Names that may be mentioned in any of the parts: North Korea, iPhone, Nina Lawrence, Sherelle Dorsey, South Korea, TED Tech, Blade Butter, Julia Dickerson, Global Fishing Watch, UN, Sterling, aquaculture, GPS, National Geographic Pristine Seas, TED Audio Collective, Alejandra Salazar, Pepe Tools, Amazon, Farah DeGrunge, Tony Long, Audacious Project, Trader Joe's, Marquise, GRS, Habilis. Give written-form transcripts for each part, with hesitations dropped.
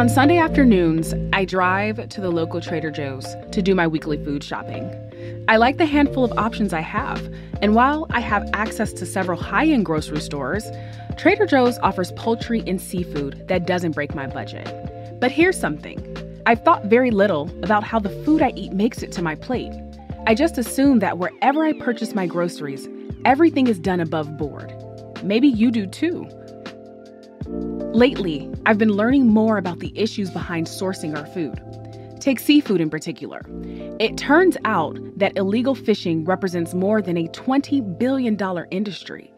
On Sunday afternoons, I drive to the local Trader Joe's to do my weekly food shopping. I like the handful of options I have, and while I have access to several high-end grocery stores, Trader Joe's offers poultry and seafood that doesn't break my budget. But here's something. I've thought very little about how the food I eat makes it to my plate. I just assume that wherever I purchase my groceries, everything is done above board. Maybe you do too. Lately, I've been learning more about the issues behind sourcing our food. Take seafood in particular. It turns out that illegal fishing represents more than a $20 billion industry.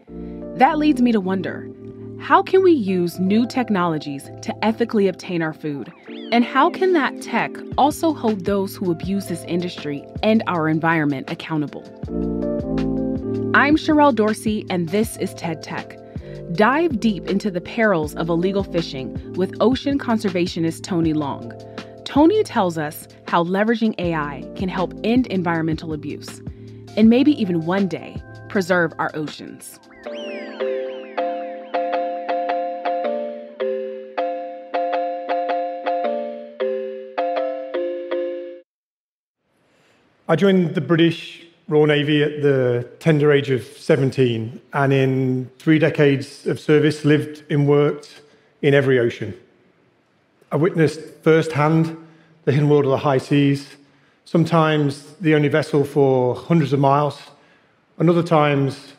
That leads me to wonder, how can we use new technologies to ethically obtain our food? And how can that tech also hold those who abuse this industry and our environment accountable? I'm Sherelle Dorsey, and this is TED Tech. Dive deep into the perils of illegal fishing with ocean conservationist Tony Long. Tony tells us how leveraging AI can help end environmental abuse, and maybe even one day, preserve our oceans. I joined the British Royal Navy at the tender age of 17, and in 3 decades of service, lived and worked in every ocean. I witnessed firsthand the hidden world of the high seas, sometimes the only vessel for hundreds of miles, and other times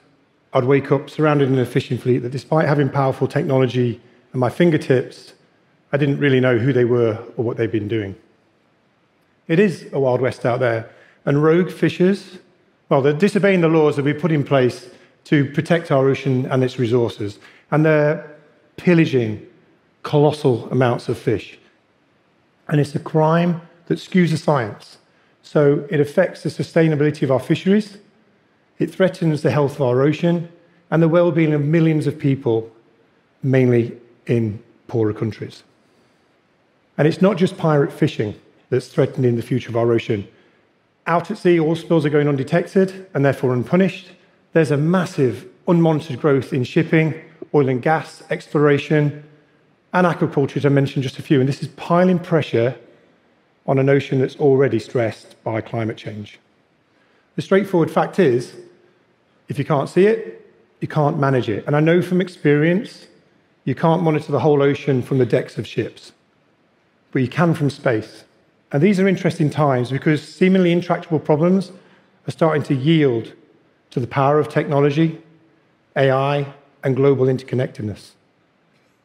I'd wake up surrounded in a fishing fleet that, despite having powerful technology at my fingertips, I didn't really know who they were or what they'd been doing. It is a Wild West out there, and rogue fishers, well, they're disobeying the laws that we put in place to protect our ocean and its resources, and they're pillaging colossal amounts of fish. And it's a crime that skews the science. So it affects the sustainability of our fisheries, it threatens the health of our ocean, and the well-being of millions of people, mainly in poorer countries. And it's not just pirate fishing that's threatening the future of our ocean. Out at sea, all spills are going undetected and therefore unpunished. There's a massive unmonitored growth in shipping, oil and gas, exploration, and aquaculture, as I mentioned just a few. And this is piling pressure on an ocean that's already stressed by climate change. The straightforward fact is, if you can't see it, you can't manage it. And I know from experience, you can't monitor the whole ocean from the decks of ships, but you can from space. And these are interesting times because seemingly intractable problems are starting to yield to the power of technology, AI, and global interconnectedness.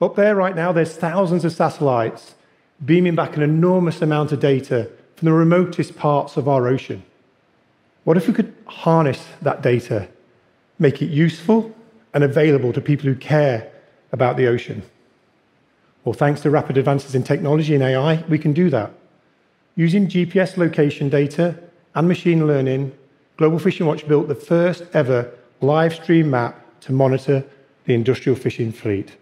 Up there right now, there's thousands of satellites beaming back an enormous amount of data from the remotest parts of our ocean. What if we could harness that data, make it useful and available to people who care about the ocean? Well, thanks to rapid advances in technology and AI, we can do that. Using GPS location data and machine learning, Global Fishing Watch built the first ever live stream map to monitor the industrial fishing fleet.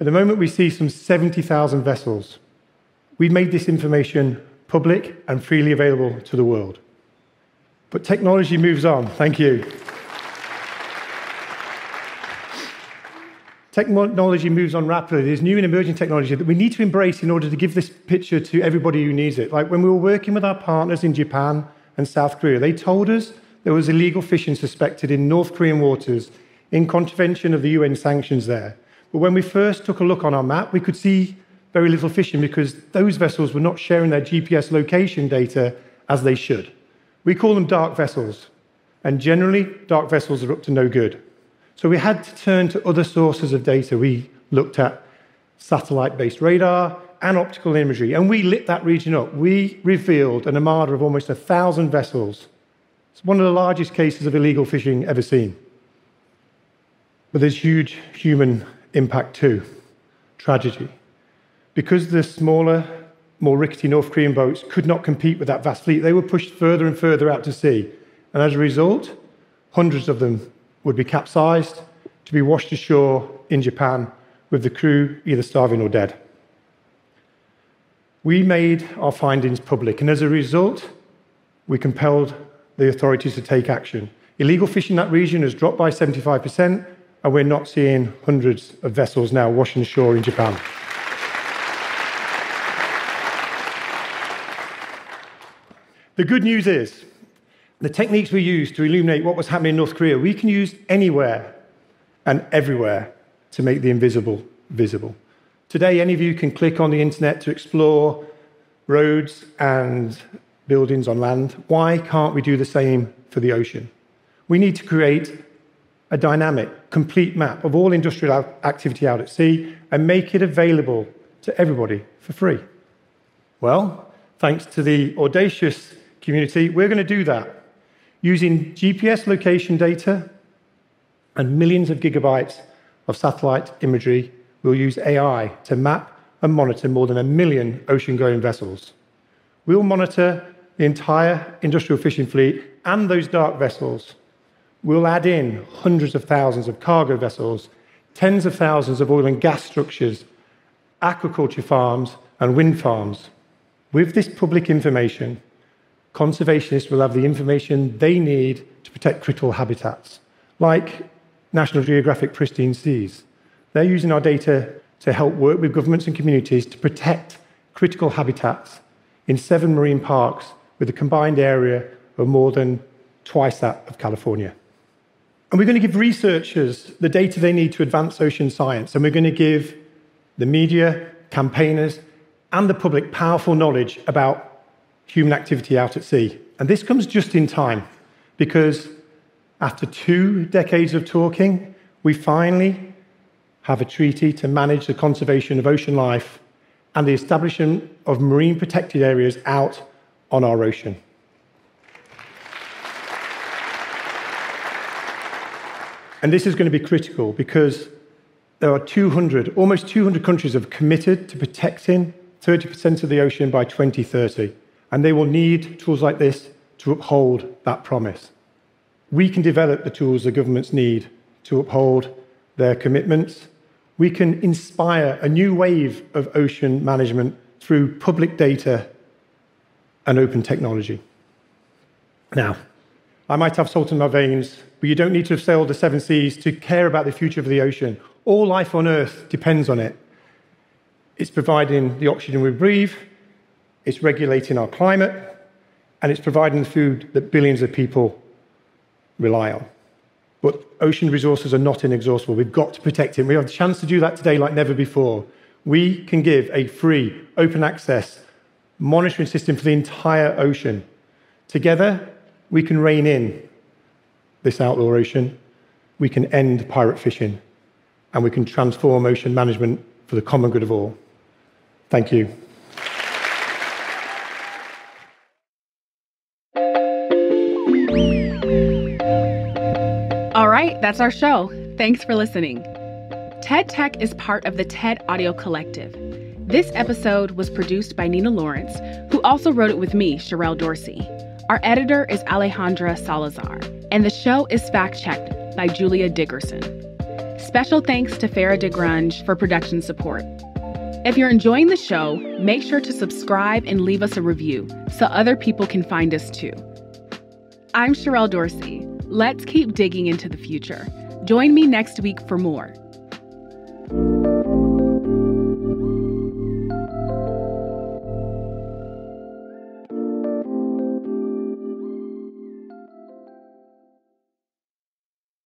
At the moment, we see some 70,000 vessels. We've made this information public and freely available to the world. But technology moves on. Thank you. Technology moves on rapidly. There's new and emerging technology that we need to embrace in order to give this picture to everybody who needs it. Like when we were working with our partners in Japan and South Korea, they told us there was illegal fishing suspected in North Korean waters in contravention of the UN sanctions there. But when we first took a look on our map, we could see very little fishing because those vessels were not sharing their GPS location data as they should. We call them dark vessels, and generally, dark vessels are up to no good. So we had to turn to other sources of data. We looked at satellite-based radar and optical imagery, and we lit that region up. We revealed an armada of almost 1,000 vessels. It's one of the largest cases of illegal fishing ever seen. But there's huge human impact too, tragedy. Because the smaller, more rickety North Korean boats could not compete with that vast fleet, they were pushed further and further out to sea. And as a result, hundreds of them would be capsized to be washed ashore in Japan with the crew either starving or dead. We made our findings public, and as a result, we compelled the authorities to take action. Illegal fishing in that region has dropped by 75%, and we're not seeing hundreds of vessels now washing ashore in Japan. The good news is, the techniques we used to illuminate what was happening in North Korea, we can use anywhere and everywhere to make the invisible visible. Today, any of you can click on the internet to explore roads and buildings on land. Why can't we do the same for the ocean? We need to create a dynamic, complete map of all industrial activity out at sea and make it available to everybody for free. Well, thanks to the Audacious community, we're going to do that using GPS location data and millions of gigabytes of satellite imagery. We'll use AI to map and monitor more than 1 million ocean-going vessels. We'll monitor the entire industrial fishing fleet and those dark vessels. We'll add in hundreds of thousands of cargo vessels, tens of thousands of oil and gas structures, aquaculture farms, and wind farms. With this public information, conservationists will have the information they need to protect critical habitats, like National Geographic Pristine Seas. They're using our data to help work with governments and communities to protect critical habitats in 7 marine parks with a combined area of more than twice that of California. And we're going to give researchers the data they need to advance ocean science, and we're going to give the media, campaigners, and the public powerful knowledge about human activity out at sea. And this comes just in time, because after 2 decades of talking, we finally have a treaty to manage the conservation of ocean life and the establishment of marine protected areas out on our ocean. And this is going to be critical because there are almost 200 countries have committed to protecting 30% of the ocean by 2030. And they will need tools like this to uphold that promise. We can develop the tools the governments need to uphold their commitments. We can inspire a new wave of ocean management through public data and open technology. Now, I might have salt in my veins, but you don't need to have sailed the 7 seas to care about the future of the ocean. All life on Earth depends on it. It's providing the oxygen we breathe, it's regulating our climate, and it's providing the food that billions of people rely on. But ocean resources are not inexhaustible. We've got to protect it. We have the chance to do that today like never before. We can give a free, open access monitoring system for the entire ocean. Together, we can rein in this outlaw ocean, we can end pirate fishing, and we can transform ocean management for the common good of all. Thank you. All right, that's our show. Thanks for listening. TED Tech is part of the TED Audio Collective. This episode was produced by Nina Lawrence, who also wrote it with me, Sherelle Dorsey. Our editor is Alejandra Salazar, and the show is fact-checked by Julia Dickerson. Special thanks to Farah DeGrunge for production support. If you're enjoying the show, make sure to subscribe and leave us a review so other people can find us too. I'm Sherelle Dorsey. Let's keep digging into the future. Join me next week for more.